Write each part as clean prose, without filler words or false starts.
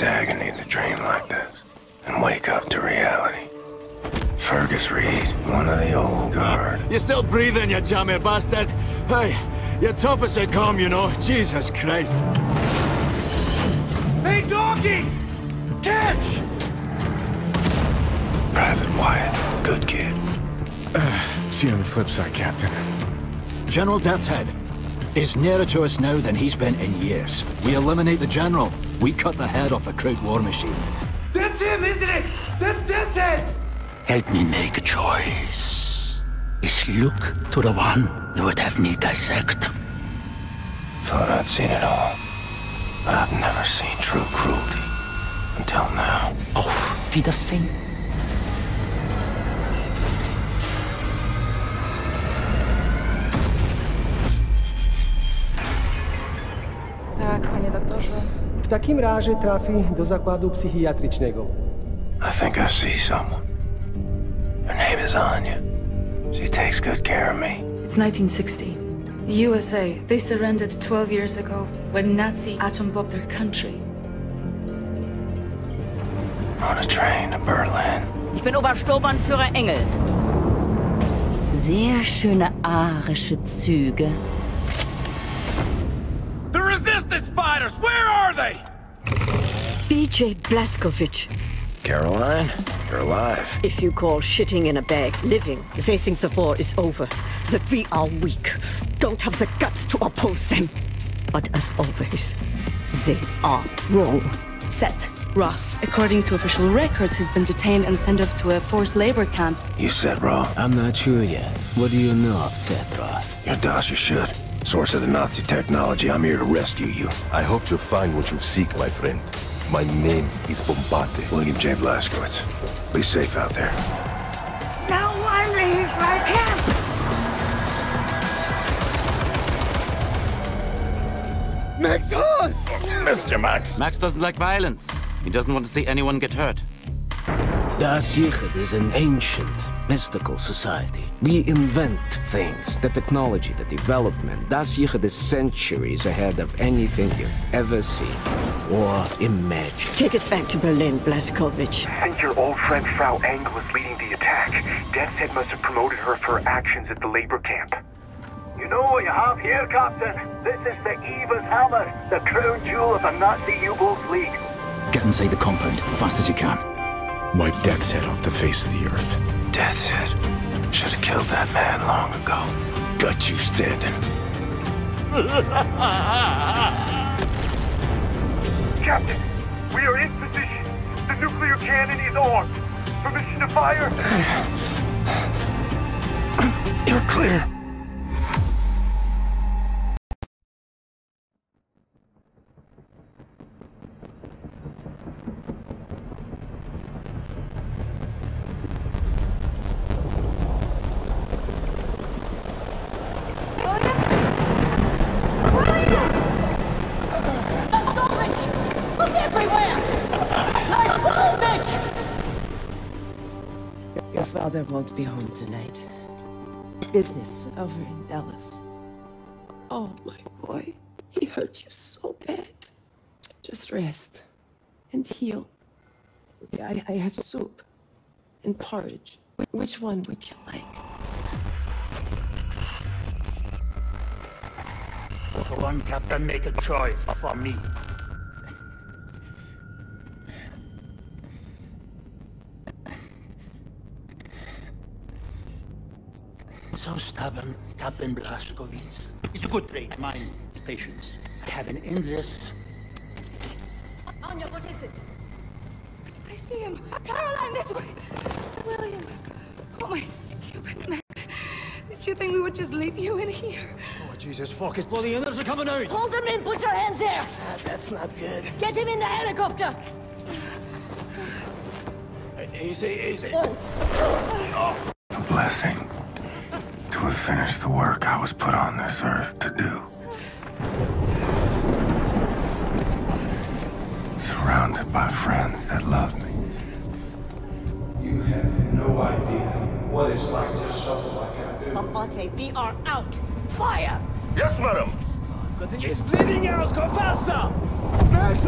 it's agony to dream like this and wake up to reality. Fergus Reed, one of the old guard. You're still breathing, you jammy bastard. Hey, you're tough as they come, you know. Jesus Christ. Hey, doggy! Catch! Private Wyatt, good kid. See you on the flip side, Captain. General Death's head is nearer to us now than he's been in years. We eliminate the general. We cut the head off the crude war machine. That's him, isn't it? That's Death's head! Help me make a choice. Is look to the one that would have me dissect. Thought I'd seen it all, but I've never seen true cruelty until now. Oh, Wiedersehen. W takim razie trafi do zakładu psychiatrycznego. I think I see someone. Her name is Anya. She takes good care of me. It's 1960. The USA, they surrendered 12 years ago when Nazi atom bombed their country. On a train to Berlin. Ich bin Obersturmbannführer Engel. Sehr schöne arische Züge. The resistance fighters, where are they? B.J. Blazkowicz. Caroline? You're alive. If you call shitting in a bag living, they think the war is over, that we are weak, don't have the guts to oppose them. But as always, they are wrong. Set Roth, according to official records, has been detained and sent off to a forced labor camp. You said Roth? I'm not sure yet. What do you know of Set Roth? Your Dasha should. Source of the Nazi technology, I'm here to rescue you. I hope you'll find what you seek, my friend. My name is Bombate. William J. Blazkowicz. Be safe out there. No one leaves my camp! Max Haas! Mr. Max! Max doesn't like violence. He doesn't want to see anyone get hurt. Da'at Yichud is an ancient, mystical society. We invent things, the technology, the development. Da'at Yichud is centuries ahead of anything you've ever seen. Or imagine. Take us back to Berlin, Blazkowicz. I think your old friend Frau Engel is leading the attack. Death's Head must have promoted her for her actions at the labor camp. You know what you have here, Captain? This is the Eva's Hammer, the crown jewel of the Nazi U-boat fleet. Get inside the compound, fast as you can. Wipe Death's Head off the face of the earth. Death's Head? Should have killed that man long ago. Got you standing. Captain, we are in position. The nuclear cannon is armed. Permission to fire? You're clear. Father won't be home tonight. Business over in Dallas. Oh, my boy. He hurt you so bad. Just rest and heal. I have soup and porridge. Which one would you like? Go on, Captain. Make a choice for me. So stubborn, Captain Blazkowicz. It's a good trait. Mine is patience. I have an endless... Anya, what is it? I see him. Caroline, this way! William! Oh, my stupid man. Did you think we would just leave you in here? Oh, Jesus, fuck. His bloody innards are coming out! Hold him in! Put your hands there! That's not good. Get him in the helicopter! Easy, easy. Oh. A blessing. To have finished the work I was put on this earth to do. Surrounded by friends that love me. You have no idea what it's like to suffer like I do. Bombate, we are out! Fire! Yes, madam! Continue. He's bleeding out! Go faster! Next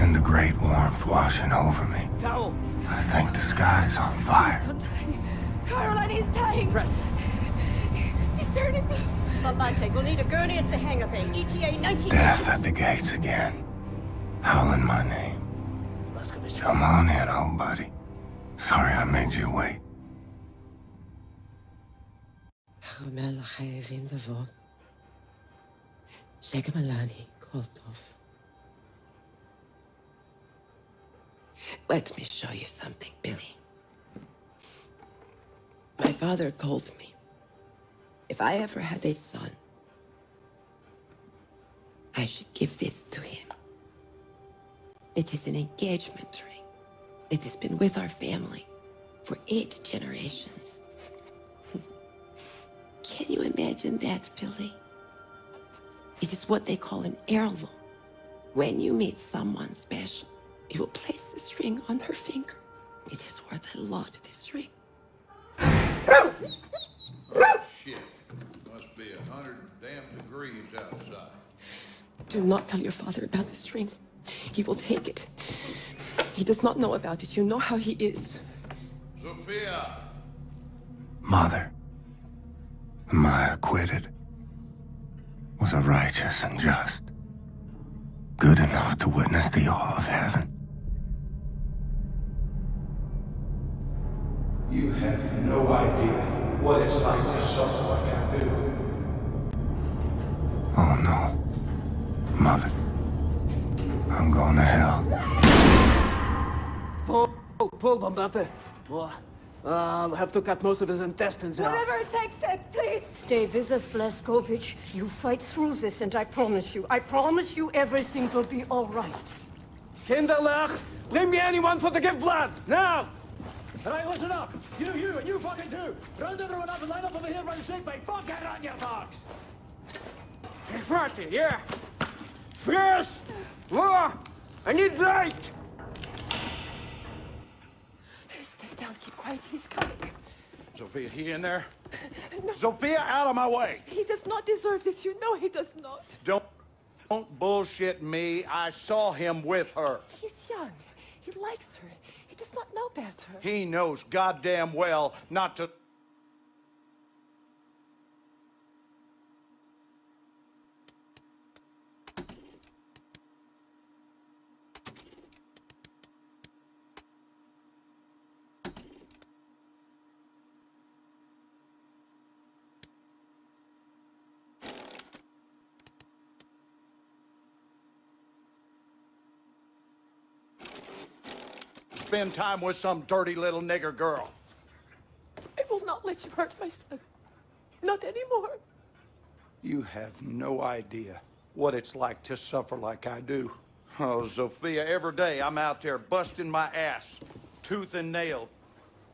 and the great warmth washing over me. I think the sky's on fire. Please don't die. Caroline, he's dying. Press. He's turning blue. Bombate, we'll need a gurney and a hangar bay. ETA 19. Death at the gates again. Howling my name. Muscovici. Come on in, old buddy. Sorry I made you wait. Let me show you something, Billy. My father told me if I ever had a son, I should give this to him. It is an engagement ring. It has been with our family for 8 generations. Can you imagine that, Billy? It is what they call an heirloom. When you meet someone special, you will place this ring on her finger. It is worth a lot, this ring. Shit. It must be 100 damn degrees outside. Do not tell your father about this ring. He will take it. He does not know about it. You know how he is. Sophia! Mother, am I acquitted? Was I righteous and just? Good enough to witness the awe of heaven. You have no idea what it's like to suffer like I do. Oh no, Mother. I'm going to hell. Pull, Bombate. I'll have to cut most of his intestines out. Whatever it takes, Ted, please! Stay with us, Blazkowicz. You fight through this, and I promise you everything will be all right. Kinderlach, bring me anyone for to give blood, now! Right, listen up! You, and you fucking too! Run to the road up and line up over here by the seat, mate! Fuck out on your dogs! Party, yeah! First! More! I need light! Down, keep quiet, he's coming. Sophia, he in there? No. Sophia, out of my way! He does not deserve this, you know he does not. Don't bullshit me. I saw him with her. He's young. He likes her. He does not know better. He knows goddamn well not to... spend time with some dirty little nigger girl. I will not let you hurt my son. Not anymore. You have no idea what it's like to suffer like I do. Oh, Sophia, every day I'm out there busting my ass, tooth and nail,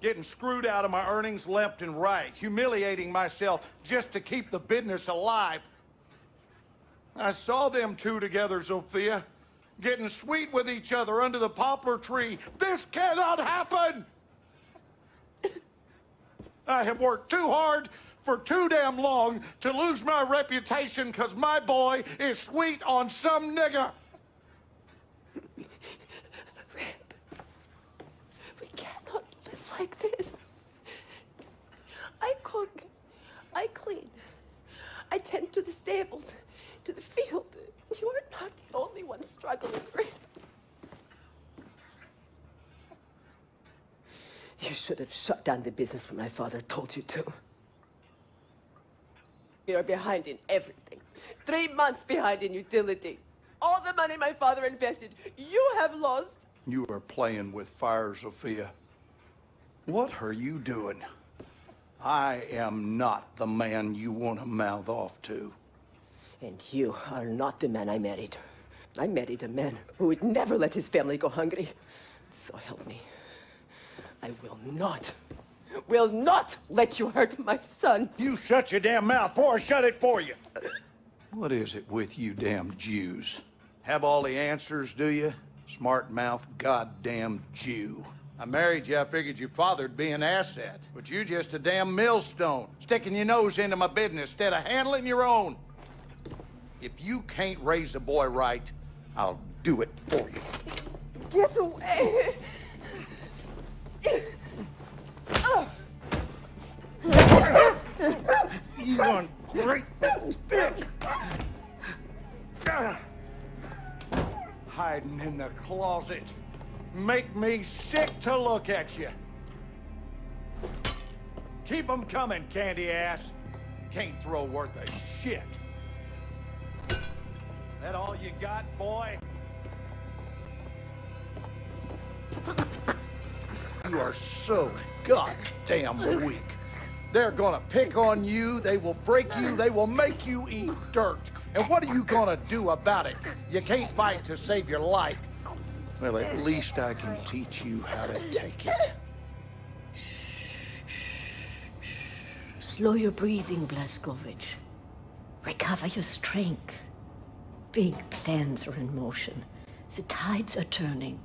getting screwed out of my earnings left and right, humiliating myself just to keep the business alive. I saw them two together, Sophia. Getting sweet with each other under the poplar tree. This cannot happen! I have worked too hard for too damn long to lose my reputation because my boy is sweet on some nigga. Rip, we cannot live like this. I cook, I clean, I tend to the stables, to the field. You are not the only one struggling, Rip. You should have shut down the business when my father told you to. We are behind in everything. 3 months behind in utility. All the money my father invested, you have lost. You are playing with fire, Sophia. What are you doing? I am not the man you want to mouth off to. And you are not the man I married. I married a man who would never let his family go hungry. So help me. I will not let you hurt my son. You shut your damn mouth, or shut it for you. What is it with you damn Jews? Have all the answers, do you? Smart mouth, goddamn Jew. I married you, I figured your father'd be an asset. But you just a damn millstone, sticking your nose into my business instead of handling your own. If you can't raise the boy right, I'll do it for you. Get away! You on great stick! Hiding in the closet. Make me sick to look at you. Keep them coming, candy ass. Can't throw worth a shit. That all you got, boy? You are so goddamn weak. They're gonna pick on you, they will break you, they will make you eat dirt. And what are you gonna do about it? You can't fight to save your life. Well, at least I can teach you how to take it. Slow your breathing, Blazkowicz. Recover your strength. Big plans are in motion. The tides are turning.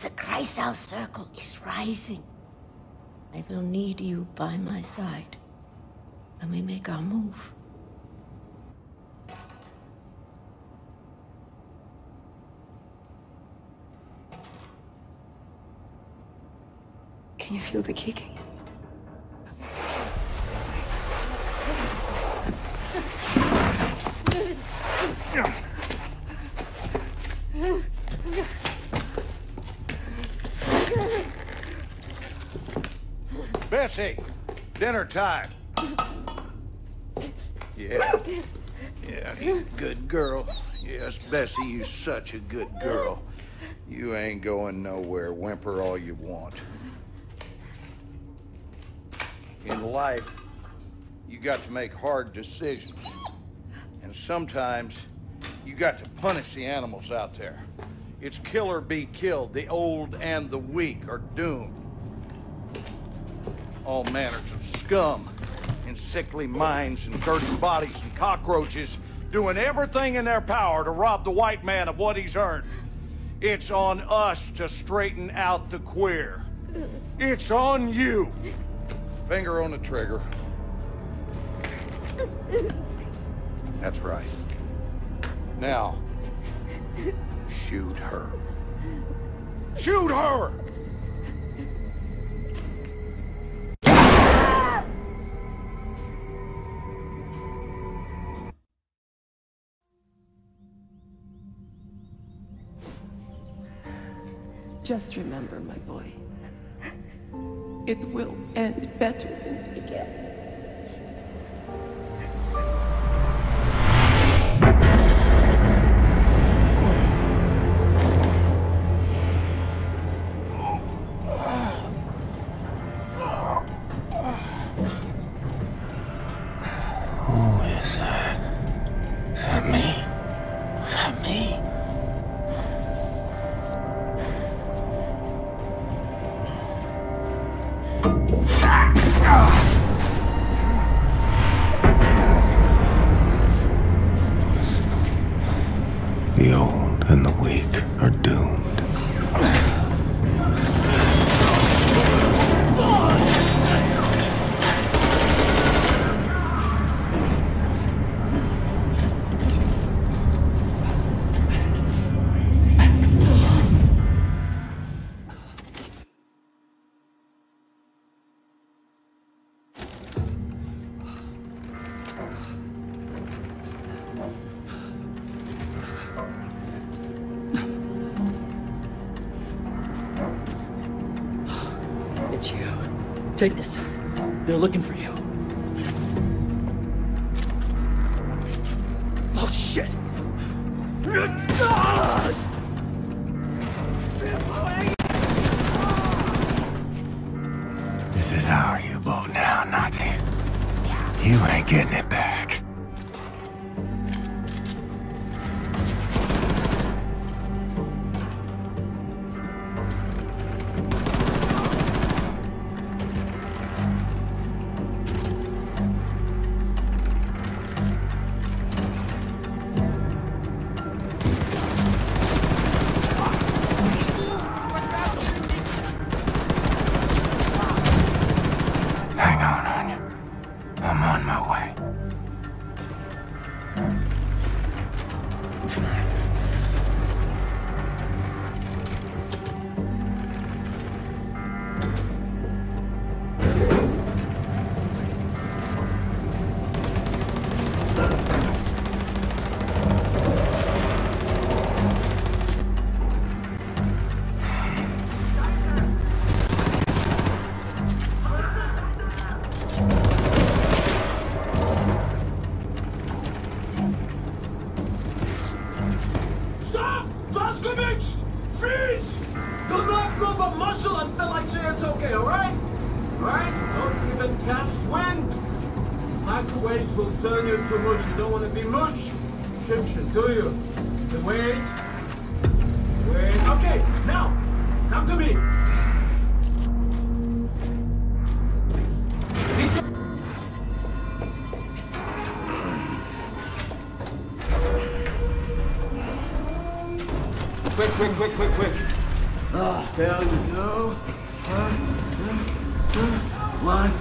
The Kreisau Circle is rising. I will need you by my side when we make our move. Can you feel the kicking? Bessie, dinner time. Yeah. Yeah, you good girl. Yes, Bessie, you such a good girl. You ain't going nowhere. Whimper all you want. In life, you got to make hard decisions. And sometimes, you got to punish the animals out there. It's kill or be killed. The old and the weak are doomed. All manners of scum and sickly minds and dirty bodies and cockroaches doing everything in their power to rob the white man of what he's earned. It's on us to straighten out the queer. It's on you. Finger on the trigger. That's right. Now, shoot her. Shoot her! Just remember, my boy, it will end better than it began. Take this. They're looking for you. Oh, shit! This is our U-boat now, Nazi. You ain't getting it back. weights will turn you to mush. You don't want to be mush. Shipshin, do you? The weight. Wait. Okay, now, come to me. Quick. Ah, there you go. One,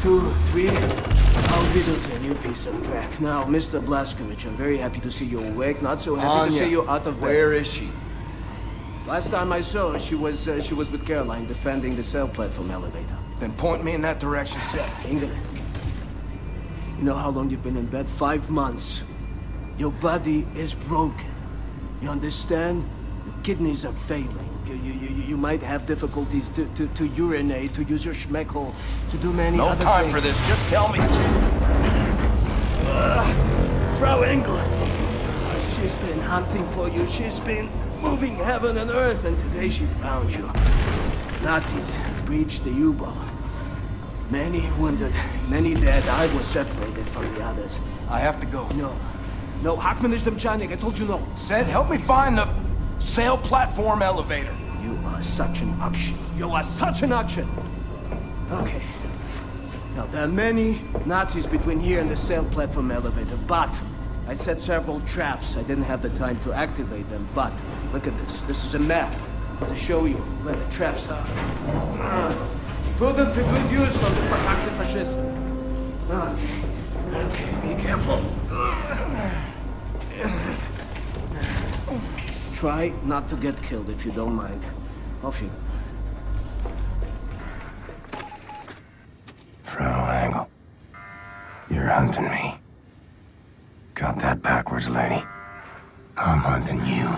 two, three. I'll riddles a new piece of track. Now, Mr. Blazkowicz, I'm very happy to see you awake. Not so happy Anya, to see you out of bed. Where is she? Last time I saw her, she was with Caroline defending the cell platform elevator. Then point me in that direction, sir. Ingrid, you know how long you've been in bed? 5 months. Your body is broken. You understand? Your kidneys are failing. You might have difficulties to urinate, to use your schmeckle, to do many other things. No time for this. Just tell me. Frau Engel. She's been hunting for you. She's been moving heaven and earth, and today she found you. Nazis breached the U-boat. Many wounded, many dead. I was separated from the others. I have to go. No, I told you no. Said, help me find the sail platform elevator. You are such an auction. Okay. Now, there are many Nazis between here and the sail platform elevator, but I set several traps. I didn't have the time to activate them, but look at this. This is a map to show you where the traps are. Put them to good use for the verkackte Faschisten. Okay, be careful. Try not to get killed, if you don't mind. Off you go. Frau Engel, you're hunting me. Got that backwards, lady. I'm hunting you.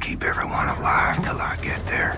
Keep everyone alive till I get there.